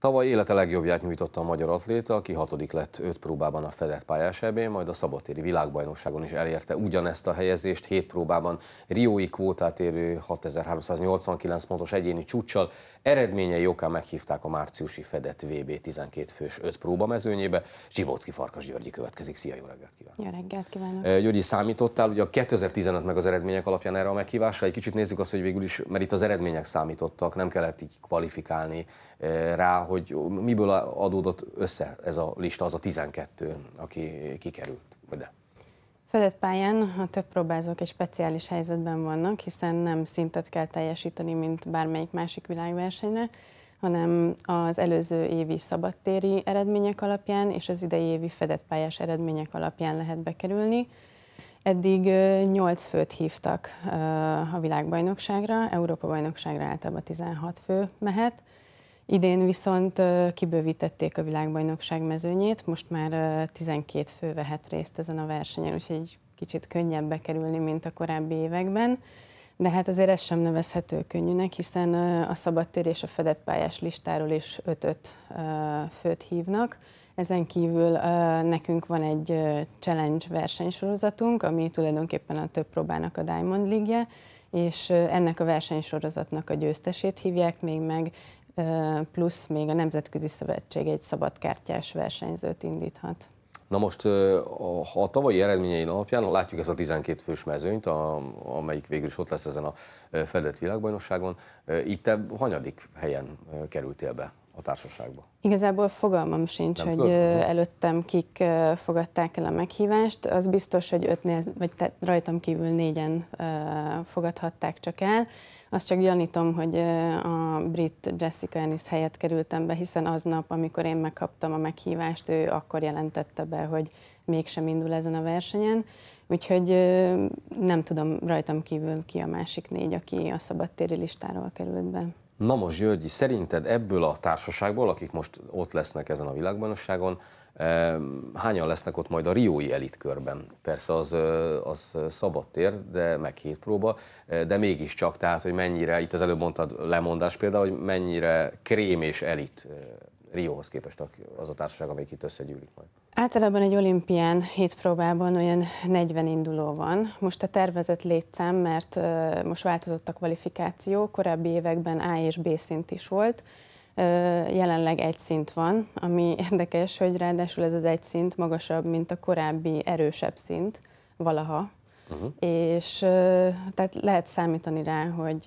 Tavaly élete legjobbját nyújtotta a magyar atléta, aki 6. lett 5 próbában a fedett pályás EB-n, majd a szabadtéri világbajnokságon is elérte ugyanezt a helyezést 7 próbában riói kvótát érő 6389 pontos egyéni csúccsal. Eredményei okán meghívták a márciusi fedett VB 12 fős 5 próba mezőnyébe. Zsivoczky-Farkas Györgyi következik. Szia, jó reggelt kívánok! Jó reggelt kívánok! Györgyi, számítottál ugye a 2015 meg az eredmények alapján erre a meghívásra? Egy kicsit nézzük azt, hogy végül is, mert itt az eredmények számítottak, nem kellett így kvalifikálni rá, hogy miből adódott össze ez a lista, az a 12, aki kikerült. De. Fedett pályán a több próbázók egy speciális helyzetben vannak, hiszen nem szintet kell teljesíteni, mint bármelyik másik világversenyre, hanem az előző évi szabadtéri eredmények alapján és az idei évi fedett pályás eredmények alapján lehet bekerülni. Eddig 8 főt hívtak a világbajnokságra, Európa-bajnokságra általában 16 fő mehet. Idén viszont kibővítették a világbajnokság mezőnyét, most már 12 fő vehet részt ezen a versenyen, úgyhogy kicsit könnyebb bekerülni, mint a korábbi években. De hát azért ez sem nevezhető könnyűnek, hiszen a szabadtér és a fedett pályás listáról is 5-5 főt hívnak. Ezen kívül nekünk van egy challenge versenysorozatunk, ami tulajdonképpen a több próbának a Diamond League-je, és ennek a versenysorozatnak a győztesét hívják még meg, plusz még a Nemzetközi Szövetség egy szabadkártyás versenyzőt indíthat. Na most a tavalyi eredményei alapján látjuk ezt a 12 fős mezőnyt, amelyik végül is ott lesz ezen a fedett világbajnokságon. Itt te hanyadik helyen kerültél be a társaságba? Igazából fogalmam sincs, nem hogy tudod? Előttem kik fogadták el a meghívást. Az biztos, hogy 5-nél, vagy rajtam kívül 4-en fogadhatták csak el. Azt csak gyanítom, hogy a brit Jessica Ennis helyett kerültem be, hiszen aznap, amikor én megkaptam a meghívást, ő akkor jelentette be, hogy mégsem indul ezen a versenyen. Úgyhogy nem tudom rajtam kívül ki a másik 4, aki a szabadtéri listáról került be. Na most, Györgyi, szerinted ebből a társaságból, akik most ott lesznek ezen a világbajnokságon, hányan lesznek ott majd a riói elitkörben? Persze az szabadtér, de meg 7 próba, de mégiscsak, tehát hogy mennyire, itt az előbb mondtad lemondás például, hogy mennyire krém és elit Rióhoz képest az a társaság, amelyik itt összegyűlik majd. Általában egy olimpián 7 próbában olyan 40 induló van. Most a tervezett létszám, mert most változott a kvalifikáció, korábbi években A és B szint is volt, jelenleg egy szint van, ami érdekes, hogy ráadásul ez az egy szint magasabb, mint a korábbi erősebb szint valaha. És tehát lehet számítani rá, hogy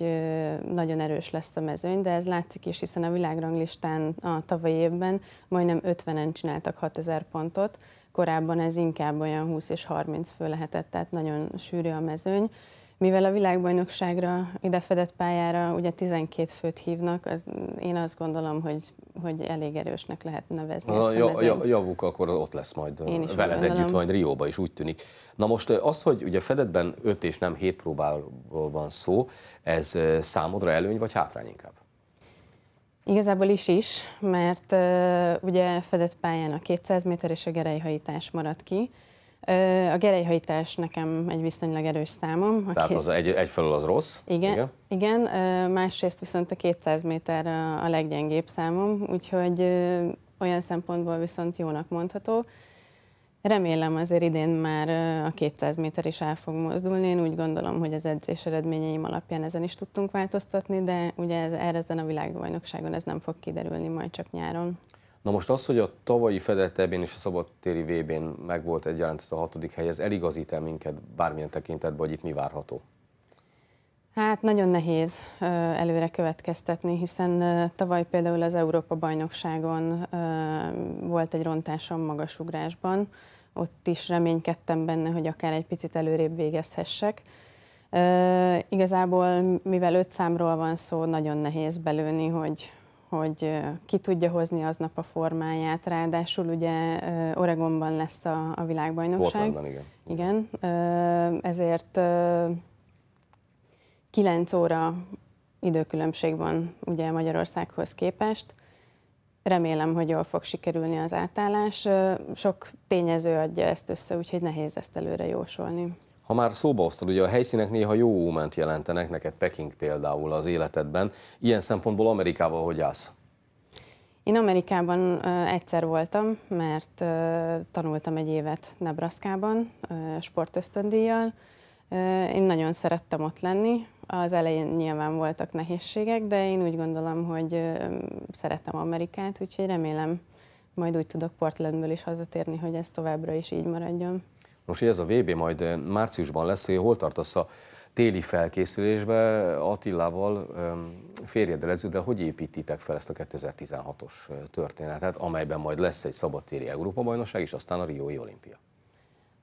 nagyon erős lesz a mezőny, de ez látszik is, hiszen a világranglistán a tavalyi évben majdnem 50-en csináltak 6000 pontot, korábban ez inkább olyan 20 és 30 fő lehetett, tehát nagyon sűrű a mezőny. Mivel a világbajnokságra, ide fedett pályára ugye 12 főt hívnak, én azt gondolom, hogy elég erősnek lehet nevezni ezt a javuk, akkor ott lesz majd veled együtt, majd Rióba is úgy tűnik. Na most az, hogy ugye fedettben 5 és nem 7 próbáról van szó, ez számodra előny vagy hátrány inkább? Igazából is, mert ugye fedett pályán a 200 méter és a gerelyhajítás marad ki. A gerelyhajítás nekem egy viszonylag erős számom. Tehát az egyfelől az rossz? Igen, másrészt viszont a 200 méter a leggyengébb számom, úgyhogy olyan szempontból viszont jónak mondható. Remélem azért idén már a 200 méter is el fog mozdulni, én úgy gondolom, hogy az edzés eredményeim alapján ezen is tudtunk változtatni, de ugye ezen a világbajnokságon ez nem fog kiderülni, majd csak nyáron. Na most az, hogy a tavalyi fedett EB-n és a szabadtéri VB-n megvolt egyaránt ez a 6. hely, ez eligazít-e minket bármilyen tekintetben, hogy itt mi várható? Hát nagyon nehéz előre következtetni, hiszen tavaly például az Európa-bajnokságon volt egy rontásom magasugrásban, ott is reménykedtem benne, hogy akár egy picit előrébb végezhessek. Igazából, mivel 5 számról van szó, nagyon nehéz belőni, hogy ki tudja hozni aznap a formáját, ráadásul ugye Oregonban lesz a világbajnokság. Portlandban, igen. Ezért 9 óra időkülönbség van ugye Magyarországhoz képest. Remélem, hogy jól fog sikerülni az átállás. Sok tényező adja ezt össze, úgyhogy nehéz ezt előre jósolni. Ha már szóba hoztad, ugye a helyszínek néha jó óment jelentenek, neked Peking például az életedben. Ilyen szempontból Amerikával hogy állsz? Én Amerikában egyszer voltam, mert tanultam egy évet Nebraska-ban sportösztöndíjjal. Én nagyon szerettem ott lenni. Az elején nyilván voltak nehézségek, de én úgy gondolom, hogy szeretem Amerikát, úgyhogy remélem, majd úgy tudok Portlandből is hazatérni, hogy ez továbbra is így maradjon. Most így ez a VB majd márciusban lesz, hogy hol tartasz a téli felkészülésbe Attilával, férjeddel együtt, de hogy építitek fel ezt a 2016-os történetet, amelyben majd lesz egy szabadtéri Európa-bajnokság, és aztán a riói olimpia?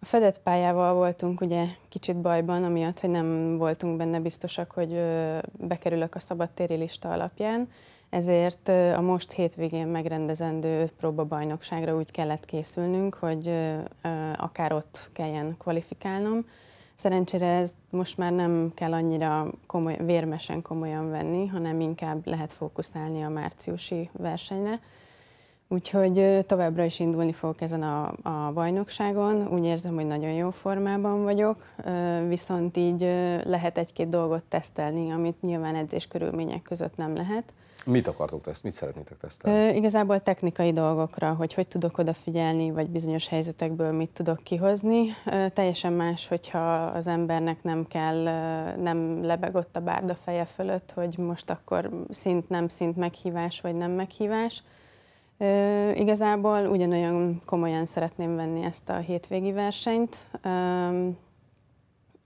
A fedett pályával voltunk ugye kicsit bajban, amiatt, hogy nem voltunk benne biztosak, hogy bekerülök a szabadtéri lista alapján, ezért a most hétvégén megrendezendő 5 próbabajnokságra úgy kellett készülnünk, hogy akár ott kelljen kvalifikálnom. Szerencsére ezt most már nem kell annyira vérmesen komolyan venni, hanem inkább lehet fókuszálni a márciusi versenyre. Úgyhogy továbbra is indulni fogok ezen a bajnokságon. Úgy érzem, hogy nagyon jó formában vagyok, viszont így lehet egy-két dolgot tesztelni, amit nyilván edzés körülmények között nem lehet. Mit akartok tesztelni? Mit szeretnétek tesztelni? Igazából technikai dolgokra, hogy tudok odafigyelni, vagy bizonyos helyzetekből mit tudok kihozni. Teljesen más, hogyha az embernek nem lebeg ott a bárda feje fölött, hogy most akkor szint, nem szint, meghívás, vagy nem meghívás. Igazából ugyanolyan komolyan szeretném venni ezt a hétvégi versenyt.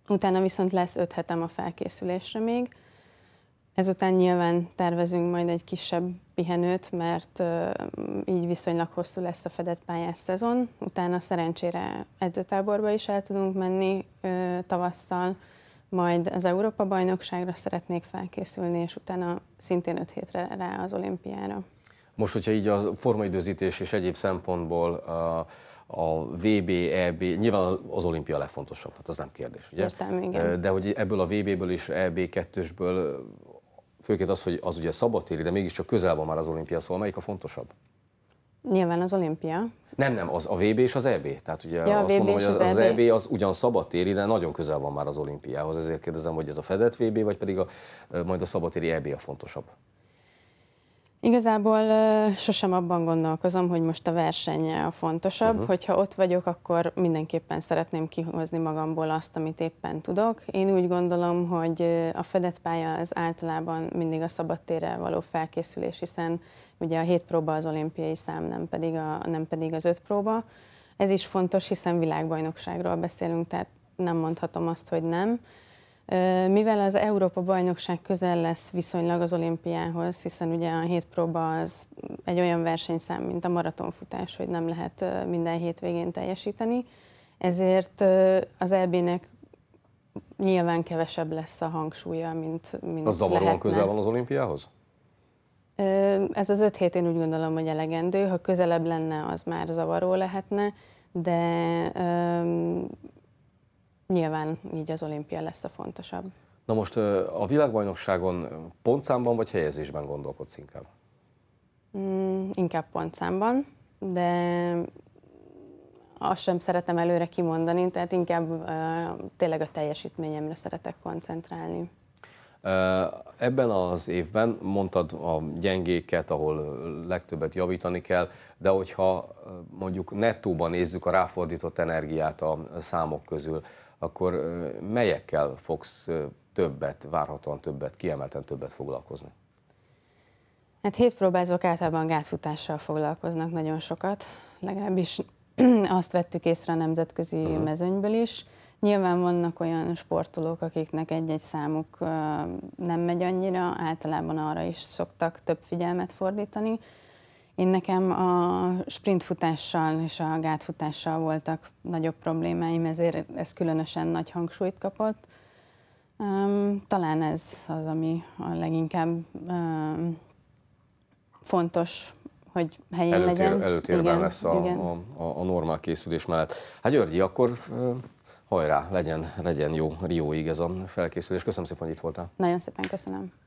Utána viszont lesz 5 hetem a felkészülésre még. Ezután nyilván tervezünk majd egy kisebb pihenőt, mert így viszonylag hosszú lesz a fedett pályás szezon. Utána szerencsére edzőtáborba is el tudunk menni tavasszal, majd az Európa-bajnokságra szeretnék felkészülni, és utána szintén 5 hétre rá az olimpiára. Most, hogyha így a formaidőzítés és egyéb szempontból a VB, EB, nyilván az olimpia legfontosabb, hát az nem kérdés, ugye? Értem, igen. De hogy ebből a VB-ből és EB2-sből, főként az, hogy az ugye szabadtéri, de mégiscsak közel van már az olimpia, szóval melyik a fontosabb? Nyilván az olimpia. Nem, az a VB és az EB. Tehát ugye ja, azt mondom, hogy az EB az ugyan szabadtéri, de nagyon közel van már az olimpiához, ezért kérdezem, hogy ez a fedett VB, vagy pedig majd a szabadtéri EB a fontosabb? Igazából sosem abban gondolkozom, hogy most a verseny a fontosabb, hogyha ott vagyok, akkor mindenképpen szeretném kihozni magamból azt, amit éppen tudok. Én úgy gondolom, hogy a fedett pálya az általában mindig a szabadtérre való felkészülés, hiszen ugye a 7 próba az olimpiai szám, nem pedig az 5 próba. Ez is fontos, hiszen világbajnokságról beszélünk, tehát nem mondhatom azt, hogy nem. Mivel az Európa-bajnokság közel lesz viszonylag az olimpiához, hiszen ugye a 7 próba az egy olyan versenyszám, mint a maratonfutás, hogy nem lehet minden hétvégén teljesíteni, ezért az EB-nek nyilván kevesebb lesz a hangsúlya, mint az lehetne. Zavaróan közel van az olimpiához? Ez az 5 hét én úgy gondolom, hogy elegendő, ha közelebb lenne, az már zavaró lehetne, de... nyilván így az olimpia lesz a fontosabb. Na most a világbajnokságon pontszámban vagy helyezésben gondolkodsz inkább? Inkább pontszámban, de azt sem szeretem előre kimondani, tehát inkább tényleg a teljesítményemre szeretek koncentrálni. Ebben az évben mondtad a gyengéket, ahol legtöbbet javítani kell, de hogyha mondjuk nettóban nézzük a ráfordított energiát a számok közül, akkor melyekkel fogsz többet, várhatóan többet, kiemelten többet foglalkozni? Hát hétpróbázók általában gátfutással foglalkoznak nagyon sokat, legalábbis azt vettük észre a nemzetközi mezőnyből is. Nyilván vannak olyan sportolók, akiknek egy-egy számuk nem megy annyira, általában arra is szoktak több figyelmet fordítani. Én nekem a sprintfutással és a gátfutással voltak nagyobb problémáim, ezért ez különösen nagy hangsúlyt kapott. Talán ez az, ami a leginkább fontos, hogy helyén legyen. Előtérben igen, lesz a normál készülés mellett. Hát Györgyi, akkor... hajrá, legyen jó Rióig ez a felkészülés. Köszönöm szépen, hogy itt voltál. Nagyon szépen köszönöm.